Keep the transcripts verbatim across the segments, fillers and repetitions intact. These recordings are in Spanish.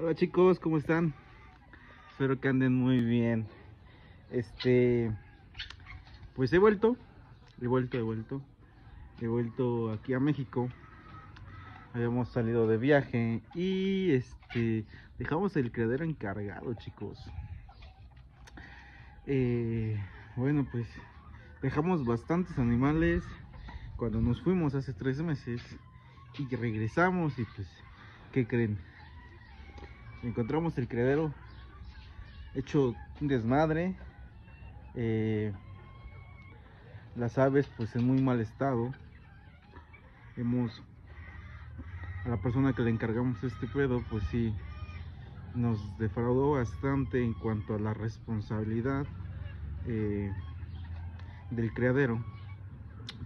Hola chicos, ¿cómo están? Espero que anden muy bien. Este, pues he vuelto, he vuelto, he vuelto, he vuelto aquí a México. Habíamos salido de viaje y este, dejamos el criadero encargado, chicos. Eh, bueno, pues dejamos bastantes animales cuando nos fuimos hace tres meses y regresamos y pues, ¿qué creen? Encontramos el criadero hecho un desmadre, eh, las aves pues en muy mal estado. Hemos, a la persona que le encargamos este pedo pues sí nos defraudó bastante en cuanto a la responsabilidad eh, del criadero.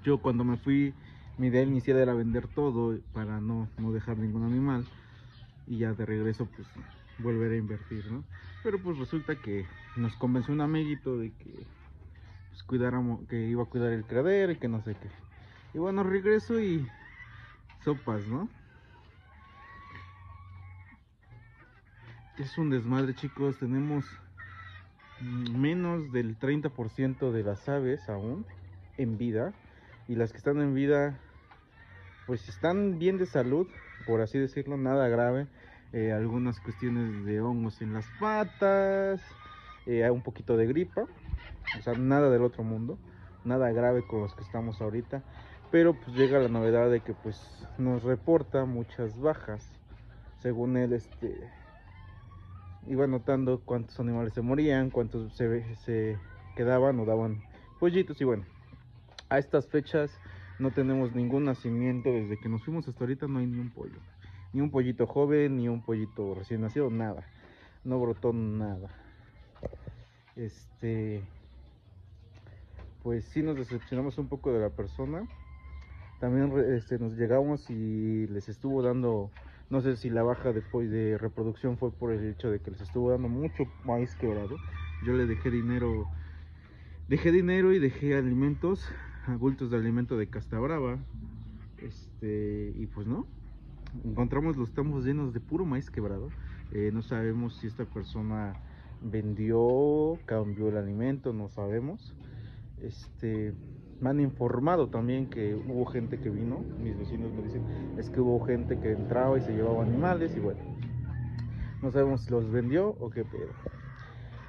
Yo cuando me fui, mi idea inicial era vender todo para no, no dejar ningún animal y ya de regreso pues volver a invertir, ¿no? Pero pues resulta que nos convenció un amiguito de que pues, cuidáramos, que iba a cuidar el criadero y que no sé qué. Y bueno, regreso y sopas, ¿no? Es un desmadre, chicos. Tenemos menos del treinta por ciento de las aves aún en vida, y las que están en vida pues están bien de salud, por así decirlo, nada grave. eh, Algunas cuestiones de hongos en las patas, eh, un poquito de gripa, o sea, nada del otro mundo, nada grave con los que estamos ahorita. Pero pues llega la novedad de que pues nos reporta muchas bajas. Según él, este... iba notando cuántos animales se morían, cuántos se, se quedaban o daban pollitos. Y bueno, a estas fechas no tenemos ningún nacimiento. Desde que nos fuimos hasta ahorita no hay ni un pollo, ni un pollito joven, ni un pollito recién nacido, nada. No brotó nada. Este, pues sí nos decepcionamos un poco de la persona. También este, nos llegamos y les estuvo dando... No sé si la baja de, de reproducción fue por el hecho de que les estuvo dando mucho maíz quebrado. Yo le dejé dinero, dejé dinero y dejé alimentos, bultos de alimento de Castabrava. Este, y pues no, encontramos los tambos llenos de puro maíz quebrado. Eh, no sabemos si esta persona vendió, cambió el alimento, no sabemos. Este... Me han informado también que hubo gente que vino, mis vecinos me dicen, es que hubo gente que entraba y se llevaba animales y bueno, no sabemos si los vendió o qué pedo.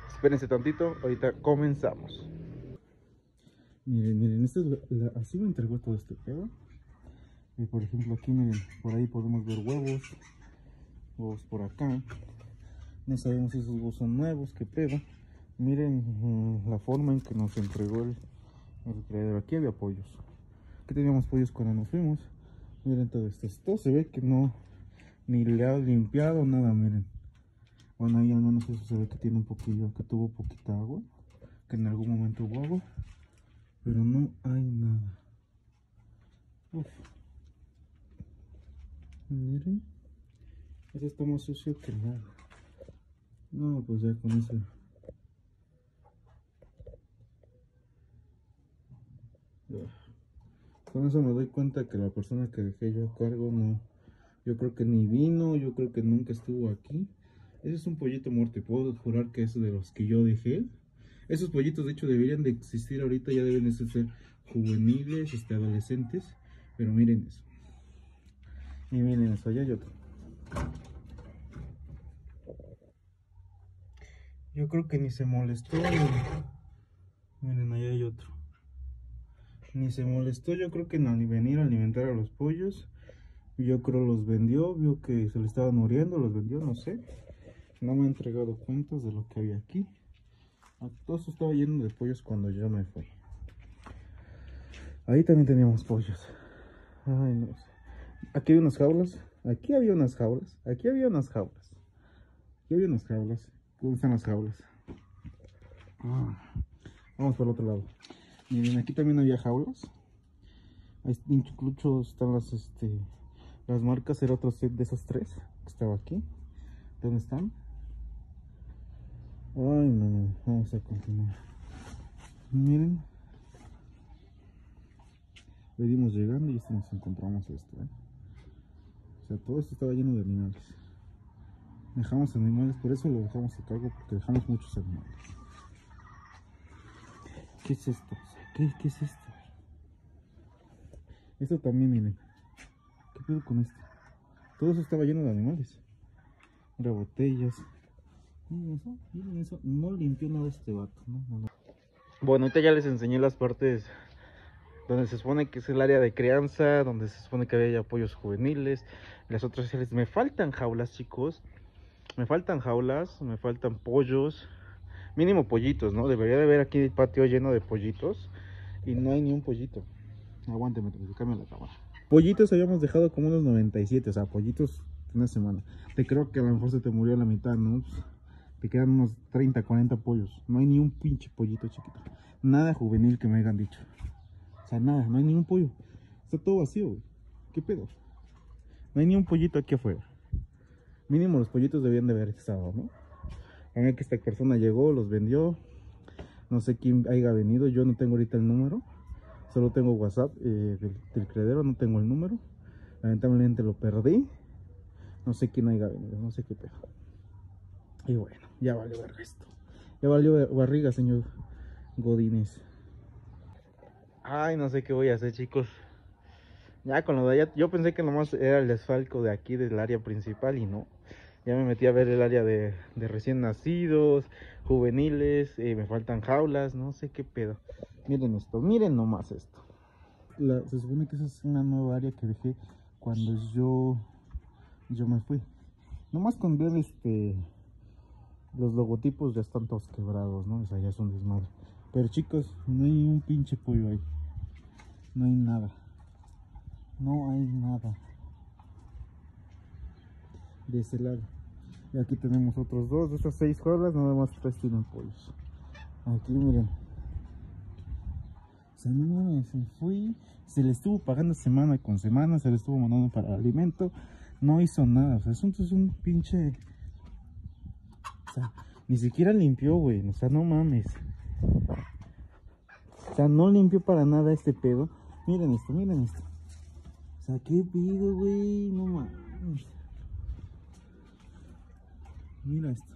Espérense tantito, ahorita comenzamos. Miren, miren, este es la, la, así me entregó todo este pedo. Y por ejemplo aquí miren, por ahí podemos ver huevos, huevos por acá. No sabemos si esos huevos son nuevos, qué pedo. Miren la forma en que nos entregó el... Aquí había pollos. Aquí teníamos pollos cuando nos fuimos. Miren todo esto. Esto se ve que no, ni le ha limpiado nada, miren. Bueno, ahí al menos eso se ve que tiene un poquillo, que tuvo poquita agua, que en algún momento hubo agua, pero no hay nada. Uf. Miren, ese está más sucio que nada. No, pues ya con ese... Con eso me doy cuenta que la persona que dejé yo a cargo no, yo creo que ni vino, yo creo que nunca estuvo aquí. Ese es un pollito muerto y puedo jurar que es de los que yo dejé. Esos pollitos de hecho deberían de existir ahorita, ya deben de ser juveniles, este, adolescentes. Pero miren eso. Y miren eso, allá hay otro. Yo creo que ni se molestó. Miren, allá hay otro. Ni se molestó, yo creo que en venir a alimentar a los pollos. Yo creo los vendió, vio que se le estaban muriendo, los vendió, no sé. No me ha entregado cuentas de lo que había aquí. Todo esto estaba lleno de pollos cuando yo me fui. Ahí también teníamos pollos. Ay, no sé. Aquí había unas jaulas, aquí había unas jaulas, aquí había unas jaulas. Aquí había unas jaulas. ¿Dónde están las jaulas? Ah. Vamos por el otro lado. Miren, aquí también había jaulas. Ahí incluso están las, este, las marcas. Era otro set de esas tres que estaba aquí. ¿Dónde están? Ay, no, no. Vamos a continuar. Miren. Venimos llegando y nos encontramos esto, ¿eh? O sea, todo esto estaba lleno de animales. dejamos animales, por eso lo dejamos a cargo, porque dejamos muchos animales. ¿Qué es esto? ¿Qué, qué es esto? Esto también, miren. ¿Qué pedo con esto? Todo eso estaba lleno de animales. Era botellas. Miren eso, miren eso. No limpió nada este vato, ¿no? No, no. Bueno, ahorita ya les enseñé las partes donde se supone que es el área de crianza, donde se supone que había apoyos juveniles, las otras sociales. Me faltan jaulas, chicos. Me faltan jaulas, me faltan pollos. Mínimo pollitos, ¿no? Debería de haber aquí el patio lleno de pollitos. Y no hay ni un pollito. Aguánteme, que cambio la cámara. Pollitos habíamos dejado como unos noventa y siete, o sea, pollitos una semana. Te creo que a lo mejor se te murió la mitad, ¿no? Te quedan unos treinta, cuarenta pollos. No hay ni un pinche pollito chiquito. Nada juvenil que me hayan dicho. O sea, nada, no hay ni un pollo. Está todo vacío, güey. ¿Qué pedo? No hay ni un pollito aquí afuera. Mínimo los pollitos debían de haber estado, ¿no? También que esta persona llegó, los vendió. No sé quién haya venido, yo no tengo ahorita el número. Solo tengo WhatsApp eh, del, del credero, no tengo el número. Lamentablemente lo perdí. No sé quién haya venido, no sé qué pedo. Y bueno, ya valió verga esto. Ya valió barriga, señor Godínez. Ay, no sé qué voy a hacer, chicos. Ya con lo de allá, yo pensé que nomás era el desfalco de aquí, del área principal, y no. Ya me metí a ver el área de, de recién nacidos, juveniles, eh, me faltan jaulas, no sé qué pedo. Miren esto, miren nomás esto. La, se supone que esa es una nueva área que dejé cuando yo, yo me fui. Nomás con ver este, los logotipos ya están todos quebrados, ¿no? O sea, ya es un desmadre. Pero chicos, no hay un pinche pollo ahí. No hay nada. No hay nada. De ese lado. Y aquí tenemos otros dos. De estas seis jaulas, nada más tres tienen pollos. Aquí miren. O sea, no me fui. Se le estuvo pagando semana con semana. Se le estuvo mandando para alimento. No hizo nada. O sea, es un, es un pinche. O sea, ni siquiera limpió, güey. O sea, no mames. O sea, no limpió para nada este pedo. Miren esto, miren esto. O sea, qué pedo, güey. No mames. Mira esto.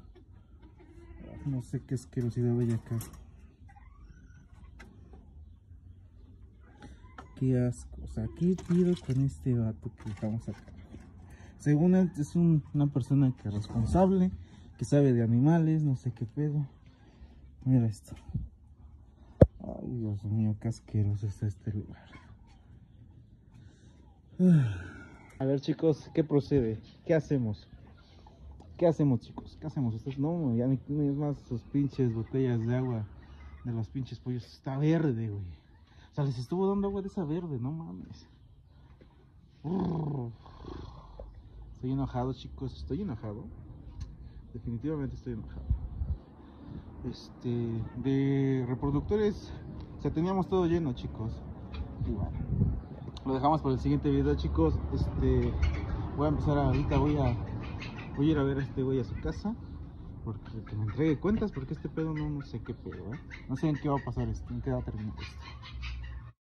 No sé qué asquerosidad hay acá. Qué asco. O sea, ¿qué pido con este vato que estamos acá? Según él, es un, una persona que es responsable, que sabe de animales, no sé qué pedo. Mira esto. Ay, Dios mío, qué asqueroso está este lugar. A ver, chicos, ¿qué procede? ¿Qué hacemos? ¿Qué hacemos, chicos? ¿Qué hacemos? Ustedes no, ya ni, ni más sus pinches botellas de agua de los pinches pollos. Está verde, güey. O sea, les estuvo dando agua de esa verde, no mames. Urr. Estoy enojado, chicos. Estoy enojado. Definitivamente estoy enojado. Este, de reproductores, o sea, teníamos todo lleno, chicos. Y bueno, lo dejamos para el siguiente video, chicos. Este, voy a empezar ahorita, voy a... Voy a ir a ver a este güey a su casa, porque que me entregue cuentas, porque este pedo no, no sé qué pedo, ¿eh? No sé en qué va a pasar esto, en qué va a terminar esto.